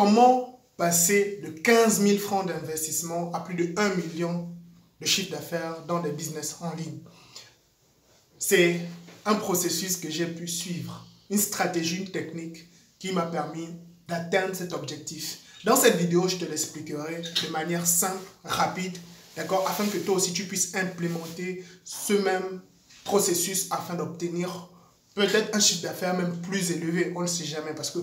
Comment passer de 15 000 francs d'investissement à plus de 1 million de chiffre d'affaires dans des business en ligne? C'est un processus que j'ai pu suivre, une stratégie, une technique qui m'a permis d'atteindre cet objectif. Dans cette vidéo, je te l'expliquerai de manière simple, rapide, d'accord, afin que toi aussi tu puisses implémenter ce même processus afin d'obtenir peut-être un chiffre d'affaires même plus élevé. On ne sait jamais parce que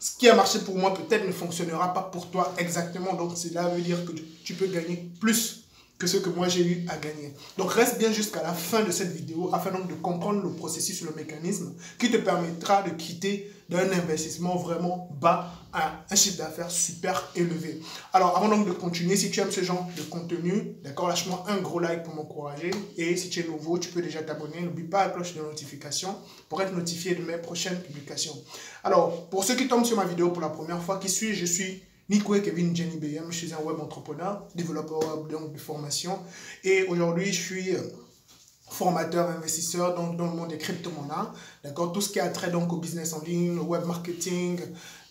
ce qui a marché pour moi peut-être ne fonctionnera pas pour toi exactement. Donc cela veut dire que tu peux gagner plus que ce que moi j'ai eu à gagner. Donc reste bien jusqu'à la fin de cette vidéo afin donc de comprendre le processus, le mécanisme qui te permettra de quitter d'un investissement vraiment bas à un chiffre d'affaires super élevé. Alors avant donc de continuer, si tu aimes ce genre de contenu, d'accord, lâche-moi un gros like pour m'encourager. Et si tu es nouveau, tu peux déjà t'abonner. N'oublie pas la cloche de notification pour être notifié de mes prochaines publications. Alors pour ceux qui tombent sur ma vidéo pour la première fois, qui suis-je? Je suis Nicoué Kevin Jenny B.M., je suis un web entrepreneur, développeur web donc de formation. Et aujourd'hui, je suis formateur, investisseur donc dans le monde des crypto-monnaies. D'accord, tout ce qui a trait donc au business en ligne, au web marketing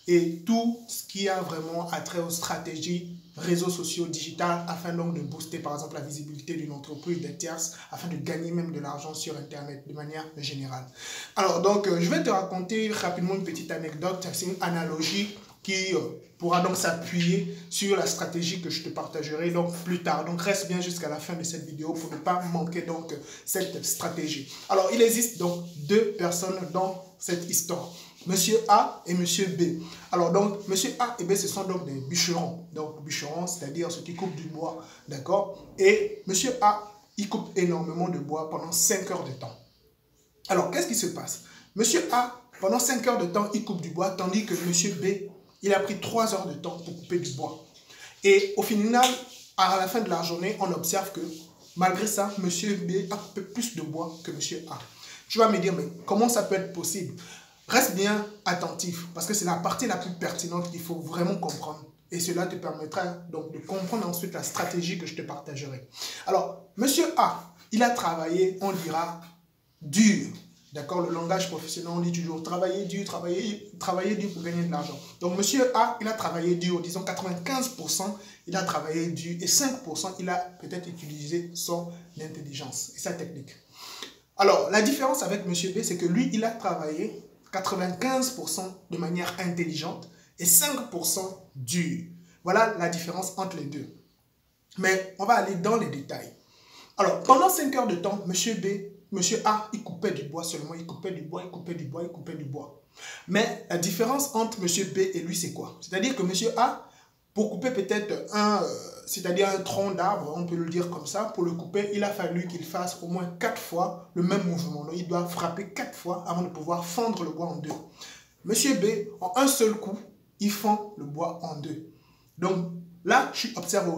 et tout ce qui a vraiment attrait aux stratégies, réseaux sociaux, digital, afin donc de booster par exemple la visibilité d'une entreprise, des tierces, afin de gagner même de l'argent sur Internet de manière générale. Alors donc, je vais te raconter rapidement une petite anecdote, c'est une analogie qui pourra donc s'appuyer sur la stratégie que je te partagerai donc plus tard. Donc reste bien jusqu'à la fin de cette vidéo pour ne pas manquer donc cette stratégie. Alors il existe donc deux personnes dans cette histoire, Monsieur A et Monsieur B. Alors donc Monsieur A et B, ce sont donc des bûcherons. Donc bûcherons, c'est-à-dire ceux qui coupent du bois, d'accord? Et Monsieur A, il coupe énormément de bois pendant 5 heures de temps. Alors qu'est-ce qui se passe? Monsieur A, pendant 5 heures de temps, il coupe du bois, tandis que Monsieur B, il a pris 3 heures de temps pour couper du bois. Et au final, à la fin de la journée, on observe que malgré ça, M. B a coupé plus de bois que M. A. Tu vas me dire, mais comment ça peut être possible? Reste bien attentif, parce que c'est la partie la plus pertinente qu'il faut vraiment comprendre. Et cela te permettra donc de comprendre ensuite la stratégie que je te partagerai. Alors, M. A, il a travaillé, on dira, dur. D'accord, le langage professionnel, on dit toujours travailler dur pour gagner de l'argent. Donc, Monsieur A, il a travaillé dur, disons 95%, il a travaillé dur et 5%, il a peut-être utilisé son intelligence et sa technique. Alors, la différence avec Monsieur B, c'est que lui, il a travaillé 95% de manière intelligente et 5% dur. Voilà la différence entre les deux. Mais on va aller dans les détails. Alors, pendant 5 heures de temps, Monsieur A, il coupait du bois seulement, il coupait du bois. Mais la différence entre Monsieur B et lui, c'est quoi? C'est-à-dire que Monsieur A, pour couper peut-être un tronc d'arbre, on peut le dire comme ça, pour le couper, il a fallu qu'il fasse au moins 4 fois le même mouvement. Donc, il doit frapper 4 fois avant de pouvoir fendre le bois en deux. Monsieur B, en un seul coup, il fend le bois en deux. Donc là, je observe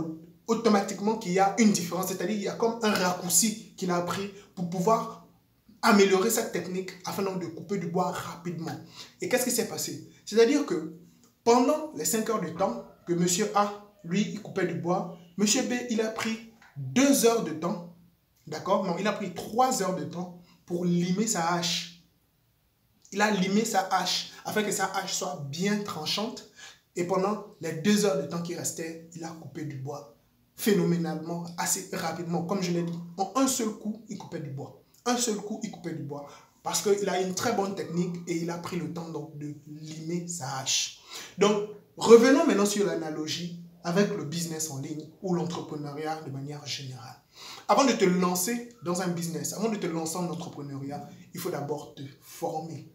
automatiquement qu'il y a une différence, c'est-à-dire qu'il y a comme un raccourci qu'il a pris pour pouvoir améliorer sa technique afin donc de couper du bois rapidement. Et qu'est-ce qui s'est passé? C'est-à-dire que pendant les 5 heures de temps que Monsieur A, lui, il coupait du bois, Monsieur B, il a pris 2 heures de temps, d'accord? Non, il a pris 3 heures de temps pour limer sa hache. Il a limé sa hache afin que sa hache soit bien tranchante et pendant les 2 heures de temps qui restaient, il a coupé du bois phénoménalement, assez rapidement, comme je l'ai dit. En un seul coup, il coupait du bois. Parce qu'il a une très bonne technique et il a pris le temps donc de limer sa hache. Donc, revenons maintenant sur l'analogie avec le business en ligne ou l'entrepreneuriat de manière générale. Avant de te lancer dans un business, avant de te lancer en entrepreneuriat, il faut d'abord te former.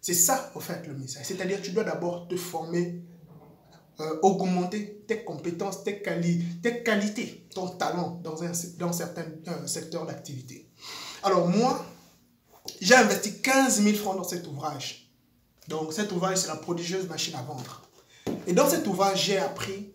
C'est ça, au fait, le message. C'est-à-dire que tu dois d'abord te former, augmenter tes compétences, tes qualités, ton talent dans certains secteurs d'activité. Alors moi, j'ai investi 15 000 francs dans cet ouvrage. Donc cet ouvrage, c'est La prodigieuse machine à vendre. Et dans cet ouvrage, j'ai appris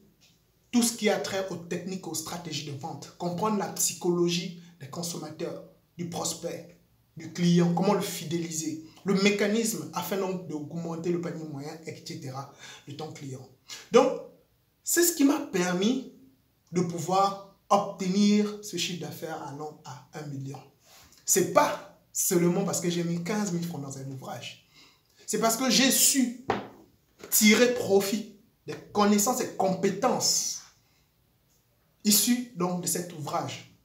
tout ce qui a trait aux techniques, aux stratégies de vente, comprendre la psychologie des consommateurs, du prospect, du client, comment le fidéliser, le mécanisme afin donc d'augmenter le panier moyen, etc. de ton client. Donc, c'est ce qui m'a permis de pouvoir obtenir ce chiffre d'affaires allant à 1 million. Ce n'est pas seulement parce que j'ai mis 15 000 francs dans un ouvrage. C'est parce que j'ai su tirer profit des connaissances et compétences issues donc de cet ouvrage.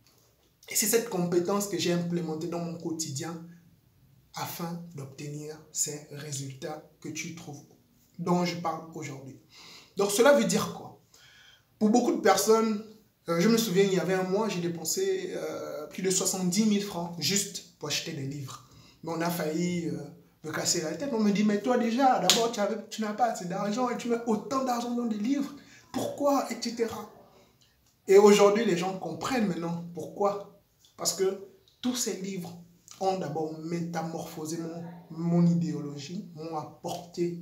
Et c'est cette compétence que j'ai implémentée dans mon quotidien afin d'obtenir ces résultats que tu trouves, dont je parle aujourd'hui. Donc cela veut dire quoi? Pour beaucoup de personnes, je me souviens, il y avait un mois, j'ai dépensé plus de 70 000 francs juste pour acheter des livres. Mais on a failli me casser la tête. On me dit, mais toi déjà, d'abord, tu n'as pas assez d'argent et tu mets autant d'argent dans des livres. Pourquoi? Etc. Et aujourd'hui, les gens comprennent maintenant pourquoi. Parce que tous ces livres ont d'abord métamorphosé mon idéologie, m'ont apporté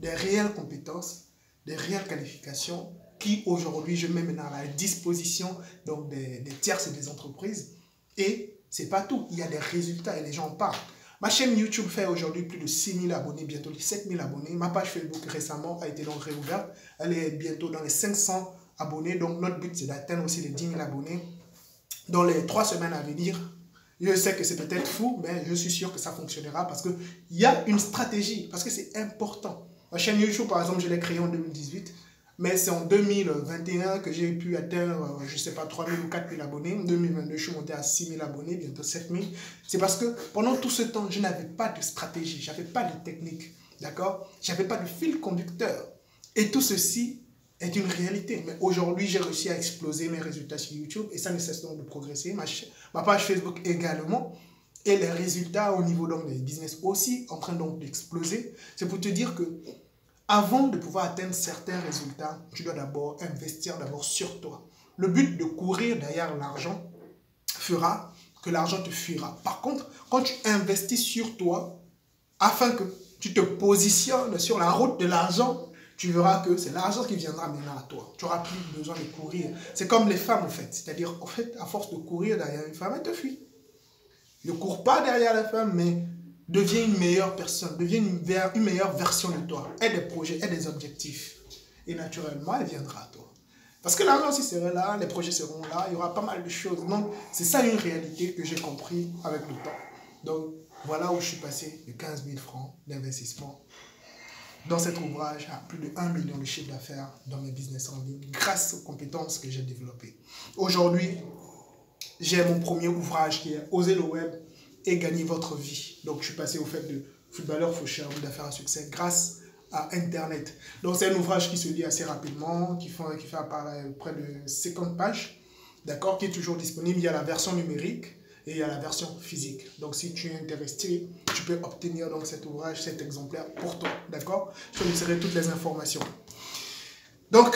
des réelles compétences, des réelles qualifications qui aujourd'hui je mets maintenant à la disposition donc des tierces et des entreprises. Et c'est pas tout, il y a des résultats et les gens parlent. Ma chaîne YouTube fait aujourd'hui plus de 6 000 abonnés, bientôt les 7 000 abonnés. Ma page Facebook récemment a été donc réouverte, elle est bientôt dans les 500 abonnés. Donc notre but c'est d'atteindre aussi les 10 000 abonnés dans les 3 semaines à venir. Je sais que c'est peut-être fou, mais je suis sûr que ça fonctionnera parce qu'il y a une stratégie, parce que c'est important. Ma chaîne YouTube, par exemple, je l'ai créée en 2018, mais c'est en 2021 que j'ai pu atteindre, je ne sais pas, 3 000 ou 4 000 abonnés. En 2022, je suis monté à 6 000 abonnés, bientôt 7 000. C'est parce que pendant tout ce temps, je n'avais pas de stratégie, je n'avais pas de technique, d'accord? Je n'avais pas de fil conducteur. Et tout ceci est une réalité. Mais aujourd'hui, j'ai réussi à exploser mes résultats sur YouTube et ça ne cesse donc de progresser. Ma page Facebook également. Et les résultats au niveau donc des business aussi, en train donc d'exploser. C'est pour te dire que avant de pouvoir atteindre certains résultats, tu dois d'abord investir d'abord sur toi. Le but de courir derrière l'argent fera que l'argent te fuira. Par contre, quand tu investis sur toi, afin que tu te positionnes sur la route de l'argent, tu verras que c'est l'argent qui viendra maintenant à toi. Tu n'auras plus besoin de courir. C'est comme les femmes, en fait. C'est-à-dire, en fait, à force de courir derrière une femme, elle te fuit. Ne cours pas derrière la femme, mais deviens une meilleure personne. Deviens une meilleure version de toi. Aie des projets, aie des objectifs. Et naturellement, elle viendra à toi. Parce que l'argent aussi sera là, les projets seront là, il y aura pas mal de choses. Donc, c'est ça une réalité que j'ai compris avec le temps. Donc, voilà où je suis passé de 15 000 francs d'investissement dans cet ouvrage à plus de 1 million de chiffre d'affaires dans mes business en ligne grâce aux compétences que j'ai développées. Aujourd'hui, j'ai mon premier ouvrage qui est « Osez le web et gagnez votre vie ». Donc, je suis passé au fait de footballeur faucheur, homme d'affaires à succès grâce à Internet. Donc, c'est un ouvrage qui se lit assez rapidement, qui fait apparaître près de 50 pages, d'accord, qui est toujours disponible. Il y a la version numérique et il y a la version physique. Donc, si tu es intéressé, tu peux obtenir donc, cet ouvrage, cet exemplaire pour toi. D'accord? Je te laisserai toutes les informations. Donc,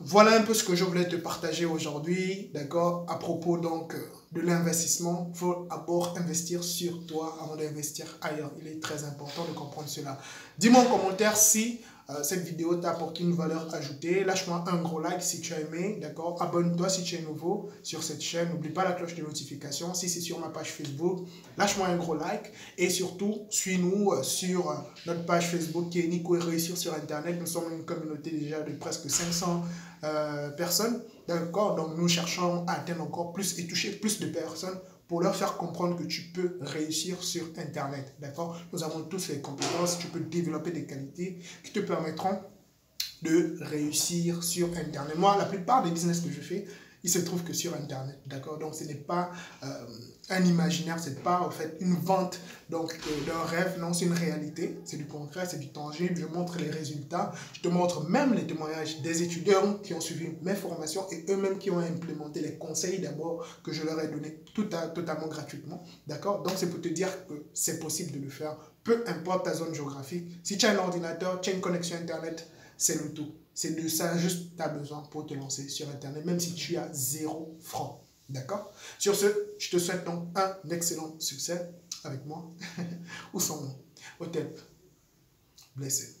voilà un peu ce que je voulais te partager aujourd'hui. D'accord? À propos donc de l'investissement, il faut d'abord investir sur toi avant d'investir ailleurs. Il est très important de comprendre cela. Dis-moi en commentaire si cette vidéo t'a apporté une valeur ajoutée. Lâche-moi un gros like si tu as aimé, d'accord? Abonne-toi si tu es nouveau sur cette chaîne. N'oublie pas la cloche de notification. Si c'est sur ma page Facebook, lâche-moi un gros like. Et surtout, suis-nous sur notre page Facebook qui est Nico et réussir sur Internet. Nous sommes une communauté déjà de presque 500 personnes, d'accord? Donc, nous cherchons à atteindre encore plus et toucher plus de personnes pour leur faire comprendre que tu peux réussir sur Internet, d'accord? Nous avons tous les compétences, tu peux développer des qualités qui te permettront de réussir sur Internet. Moi, la plupart des business que je fais, il se trouve que sur Internet, d'accord? Donc, ce n'est pas un imaginaire, ce n'est pas, en fait, une vente d'un rêve, non, c'est une réalité, c'est du concret, c'est du tangible, je montre les résultats, je te montre même les témoignages des étudiants qui ont suivi mes formations et eux-mêmes qui ont implémenté les conseils d'abord que je leur ai donnés totalement gratuitement, d'accord? Donc, c'est pour te dire que c'est possible de le faire, peu importe ta zone géographique. Si tu as un ordinateur, tu as une connexion Internet, c'est le tout. C'est de ça juste que tu as besoin pour te lancer sur Internet, même si tu as 0 franc. D'accord? Sur ce, je te souhaite donc un excellent succès avec moi ou sans moi. Au top. Blessé.